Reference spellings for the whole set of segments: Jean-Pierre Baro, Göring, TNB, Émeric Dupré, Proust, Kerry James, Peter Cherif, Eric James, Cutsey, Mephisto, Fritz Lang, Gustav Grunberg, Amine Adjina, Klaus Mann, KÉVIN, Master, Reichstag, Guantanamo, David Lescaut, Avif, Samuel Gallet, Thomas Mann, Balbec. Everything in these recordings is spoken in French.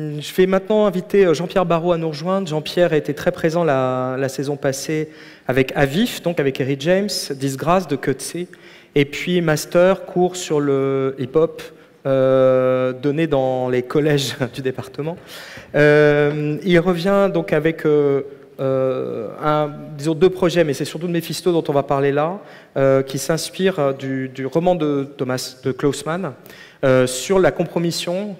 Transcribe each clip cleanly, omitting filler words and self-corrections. Je vais maintenant inviter Jean-Pierre Baro à nous rejoindre. Jean-Pierre a été très présent la saison passée avec Avif, donc avec Eric James, Disgrâce de Cutsey, et puis Master, cours sur le hip-hop donné dans les collèges du département. Il revient donc avec deux projets, mais c'est surtout de Mephisto dont on va parler là, qui s'inspire du roman de Klaus Mann, sur la compromission,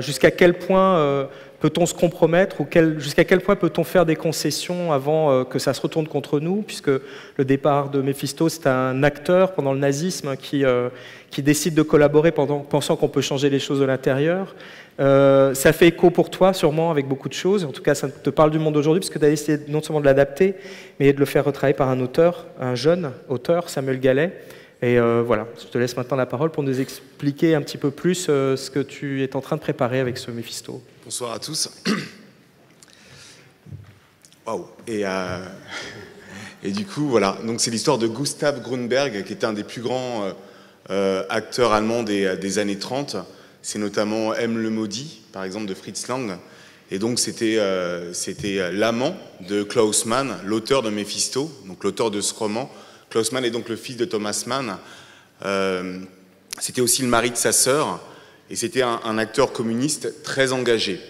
jusqu'à quel point peut-on se compromettre, ou jusqu'à quel point peut-on faire des concessions avant que ça se retourne contre nous, puisque le départ de Mephisto, c'est un acteur pendant le nazisme qui décide de collaborer pensant qu'on peut changer les choses de l'intérieur. Ça fait écho pour toi sûrement avec beaucoup de choses, en tout cas ça te parle du monde d'aujourd'hui, puisque tu as essayé non seulement de l'adapter, mais de le faire retravailler par un auteur, un jeune auteur, Samuel Gallet. Et voilà, je te laisse maintenant la parole pour nous expliquer un petit peu plus ce que tu es en train de préparer avec ce Mephisto. Bonsoir à tous. Waouh. Et du coup, voilà, donc c'est l'histoire de Gustav Grunberg, qui était un des plus grands acteurs allemands des années 30. C'est notamment M. le Maudit, par exemple, de Fritz Lang. Et donc c'était l'amant de Klaus Mann, l'auteur de Mephisto, donc l'auteur de ce roman. Klaus Mann est donc le fils de Thomas Mann, c'était aussi le mari de sa sœur, et c'était un acteur communiste très engagé.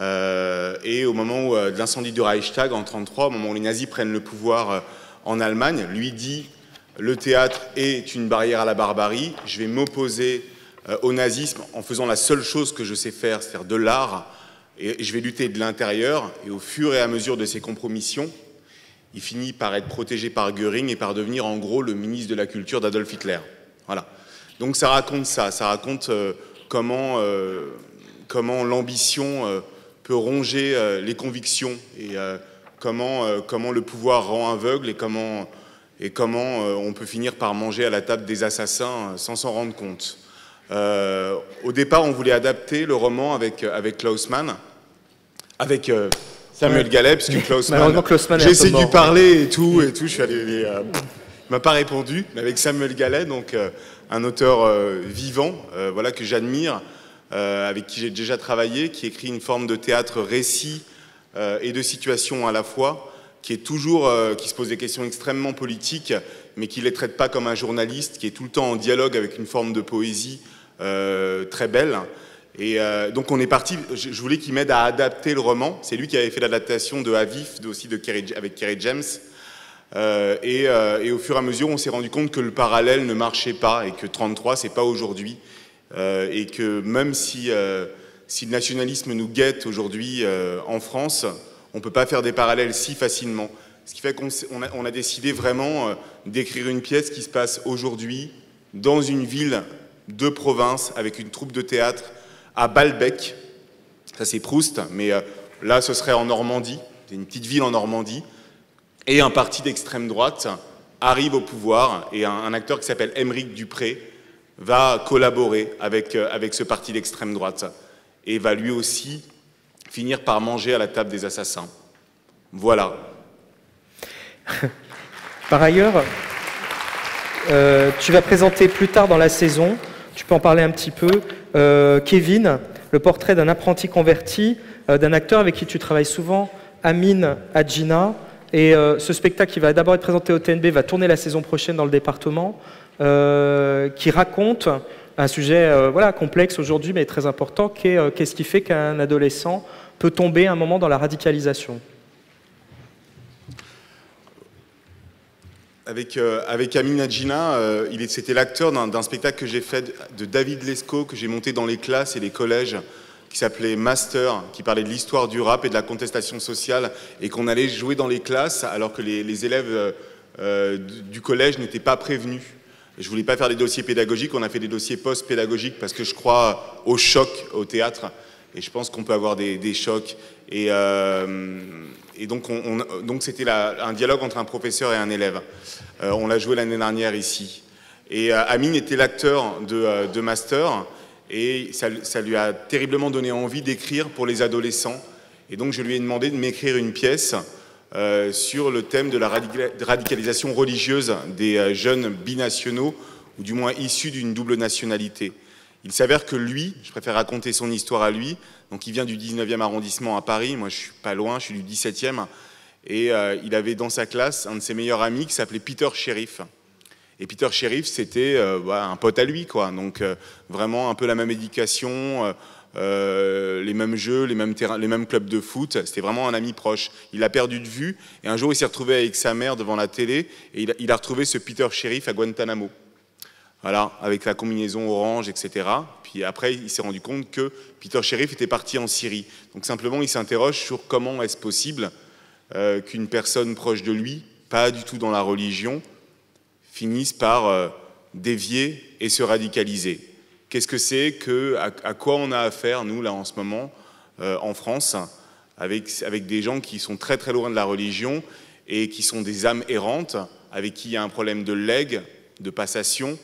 Et au moment de l'incendie du Reichstag en 1933, au moment où les nazis prennent le pouvoir en Allemagne, lui dit « le théâtre est une barrière à la barbarie, je vais m'opposer au nazisme en faisant la seule chose que je sais faire, c'est-à-dire de l'art, et je vais lutter de l'intérieur ». Et au fur et à mesure de ces compromissions, il finit par être protégé par Göring et par devenir en gros le ministre de la Culture d'Adolf Hitler. Voilà. Donc ça raconte comment l'ambition peut ronger les convictions, et comment le pouvoir rend aveugle, et comment on peut finir par manger à la table des assassins sans s'en rendre compte. Au départ, on voulait adapter le roman avec Klaus Mann, avec... Samuel Gallet, puisque Klaus Mann, j'ai essayé de lui parler et tout, je suis allé, il m'a pas répondu, mais avec Samuel Gallet, donc un auteur vivant, voilà, que j'admire, avec qui j'ai déjà travaillé, qui écrit une forme de théâtre récit et de situation à la fois, qui est toujours, qui se pose des questions extrêmement politiques, mais qui les traite pas comme un journaliste, qui est tout le temps en dialogue avec une forme de poésie très belle. Et donc on est parti, je voulais qu'il m'aide à adapter le roman, c'est lui qui avait fait l'adaptation de Avif, aussi avec Kerry James, et au fur et à mesure on s'est rendu compte que le parallèle ne marchait pas, et que 1933 c'est pas aujourd'hui, et que même si le nationalisme nous guette aujourd'hui en France, on peut pas faire des parallèles si facilement, ce qui fait qu'on a décidé vraiment d'écrire une pièce qui se passe aujourd'hui dans une ville de province avec une troupe de théâtre à Balbec, ça c'est Proust, mais là ce serait en Normandie, c'est une petite ville en Normandie, et un parti d'extrême droite arrive au pouvoir, et un acteur qui s'appelle Émeric Dupré va collaborer avec ce parti d'extrême droite, et va lui aussi finir par manger à la table des assassins. Voilà. Par ailleurs, tu vas présenter plus tard dans la saison, tu peux en parler un petit peu, Kevin, le portrait d'un apprenti converti, d'un acteur avec qui tu travailles souvent, Amine Adjina. Et ce spectacle qui va d'abord être présenté au TNB va tourner la saison prochaine dans le département, qui raconte un sujet voilà, complexe aujourd'hui mais très important, qui est qu'est-ce qui fait qu'un adolescent peut tomber à un moment dans la radicalisation. Avec Amine Adjina, c'était l'acteur d'un spectacle que j'ai fait de David Lescaut, que j'ai monté dans les classes et les collèges, qui s'appelait Master, qui parlait de l'histoire du rap et de la contestation sociale, et qu'on allait jouer dans les classes alors que les élèves du collège n'étaient pas prévenus. Je voulais pas faire des dossiers pédagogiques, on a fait des dossiers post-pédagogiques parce que je crois au choc au théâtre, et je pense qu'on peut avoir des chocs. Et donc c'était un dialogue entre un professeur et un élève. On l'a joué l'année dernière ici. Et Amine était l'acteur de Master, et ça lui a terriblement donné envie d'écrire pour les adolescents. Et donc je lui ai demandé de m'écrire une pièce sur le thème de la radicalisation religieuse des jeunes binationaux, ou du moins issus d'une double nationalité. Il s'avère que lui, je préfère raconter son histoire à lui, donc il vient du 19e arrondissement à Paris, moi je suis pas loin, je suis du 17e, et il avait dans sa classe un de ses meilleurs amis qui s'appelait Peter Cherif. Et Peter Cherif, c'était un pote à lui, quoi. Donc vraiment un peu la même éducation, les mêmes jeux, les mêmes clubs de foot, c'était vraiment un ami proche. Il l'a perdu de vue, et un jour il s'est retrouvé avec sa mère devant la télé, et il a retrouvé ce Peter Cherif à Guantanamo. Voilà, avec la combinaison orange, etc. Puis après, il s'est rendu compte que Peter Cherif était parti en Syrie. Donc simplement, il s'interroge sur comment est-ce possible qu'une personne proche de lui, pas du tout dans la religion, finisse par dévier et se radicaliser. Qu'est-ce que c'est que, à quoi on a affaire, nous, là, en ce moment, en France, avec des gens qui sont très, très loin de la religion et qui sont des âmes errantes, avec qui il y a un problème de legs, de passation,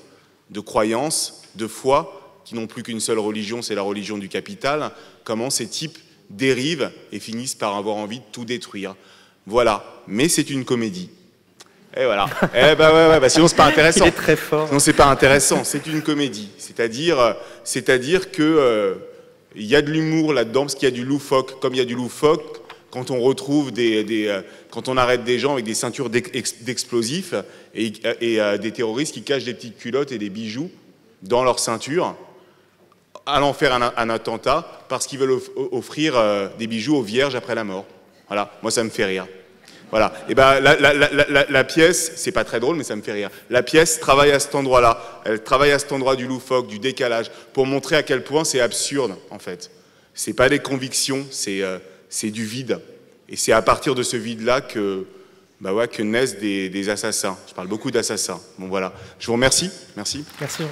de croyances, de foi, qui n'ont plus qu'une seule religion, c'est la religion du capital, comment ces types dérivent et finissent par avoir envie de tout détruire. Voilà, mais c'est une comédie. Et voilà. Eh ben ouais, bah sinon c'est pas intéressant. Il est très fort. Non, c'est pas intéressant, c'est une comédie. C'est-à-dire que il y a de l'humour là-dedans, parce qu'il y a du loufoque. Comme il y a du loufoque, quand on retrouve quand on arrête des gens avec des ceintures d'explosifs et des terroristes qui cachent des petites culottes et des bijoux dans leur ceinture, allant faire un attentat parce qu'ils veulent offrir des bijoux aux vierges après la mort. Voilà, moi ça me fait rire. Voilà, et ben la pièce, c'est pas très drôle mais ça me fait rire. La pièce travaille à cet endroit-là, elle travaille à cet endroit du loufoque, du décalage, pour montrer à quel point c'est absurde en fait. C'est pas des convictions, c'est du vide. Et c'est à partir de ce vide-là que naissent des assassins. Je parle beaucoup d'assassins. Bon, voilà. Je vous remercie. Merci. Merci.